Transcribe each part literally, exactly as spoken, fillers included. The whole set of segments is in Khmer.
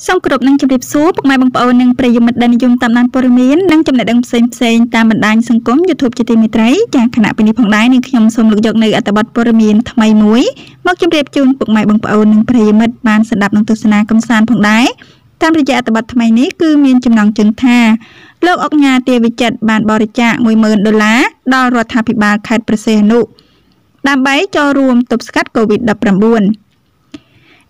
Some group Nancy Soap, my own and pray you met Danny Jum Taman Porimin, Nancham same saying Tam and Dine Sankum, you took Chitimitrai, Jankanapini Pongline, and Kim Sum Jogna at about Porimin, my Mui, Mocking Brave June, book my bunk own and pray you met Mans and Abnum to Sanacum San Pongline, Tam Rija at about my neck, mean Jim Long Junta. Look, Ogna, dear Vichet, Ban Borija, we murdered the la, Dorot Happy Bar, Cat Prese no. Dambai, your room, top scat go with the Pramboon.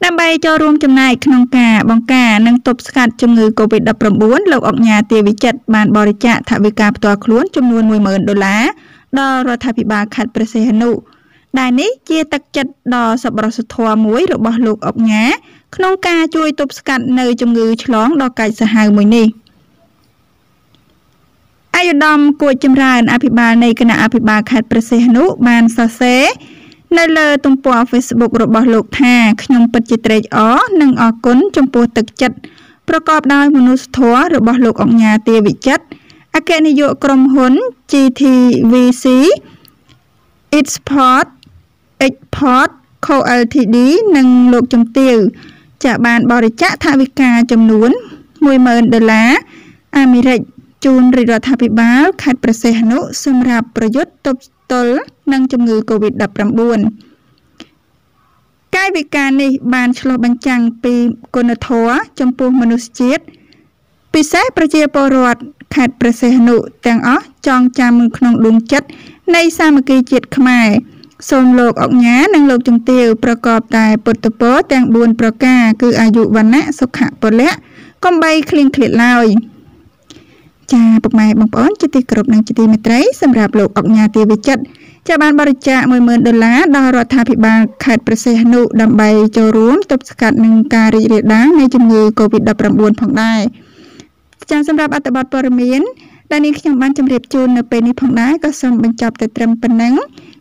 ដើម្បីចូលរួមចំណែកក្នុងការបង្ការនិងទប់ស្កាត់ជំងឺកូវីដ ដប់ប្រាំបួន អាយុដំគួចចម្រើនអភិបាលនៃគណៈអភិបាលខេត្តព្រះសីហនុបានសរសេរ នៅលើទំព័រ Facebook របស់លោកថាខ្ញុំពិតជាត្រេកអរនិងអរគុណចំពោះទឹកចិត្តប្រកបដោយមនុស្សធម៌របស់លោកអង្ញាទាវិចិត្រអគ្គនាយកក្រុមហ៊ុន ជី ធី វី ซี Export Export Co Ltd និងលោកជំទាវចាបានបរិច្ចាគថវិកាចំនួន មួយម៉ឺនដុល្លារ អាមេរិក ជូនរាជរដ្ឋាភិបាលខេត្តព្រះសីហនុសម្រាប់ប្រយុទ្ធទប់ទល់នឹងជំងឺកូវីដ ដប់ប្រាំបួន ចាពុកម៉ែបងប្អូនជាទីគោរពនិងជាទីមេត្រីសម្រាប់លោកអង្ញាទាវិចិត្រចាបានបរិច្ចាគ មួយម៉ឺនដុល្លារ ដល់រដ្ឋាភិបាលខេត្តព្រះសីហនុដើម្បីចូលរួមទប់ស្កាត់នឹងការរីករាលដាលនៃជំងឺកូវីដ ដប់ប្រាំបួន ផងដែរចាសម្រាប់អត្ថបទព័ត៌មានដែលនេះខ្ញុំបានជម្រាបជូននៅពេលនេះផងដែរក៏សូមបញ្ចប់តែត្រឹមប៉ុណ្ណឹង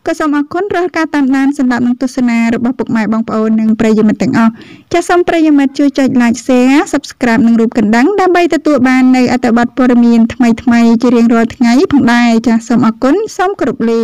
ក៏សូមអរគុណរាល់ការតាមដានសម្រាប់នឹងទស្សនារបស់ពុកម៉ែបងប្អូននិងប្រិយមិត្តទាំងអស់ចាសូមប្រិយមិត្តជួយចុច Like Share Subscribe និងរូបកណ្ដឹងដើម្បីទទួលបាននៅអត្ថបទព័ត៌មានថ្មីៗជារៀងរាល់ថ្ងៃផងដែរចាសូមអរគុណសូមគោរពលា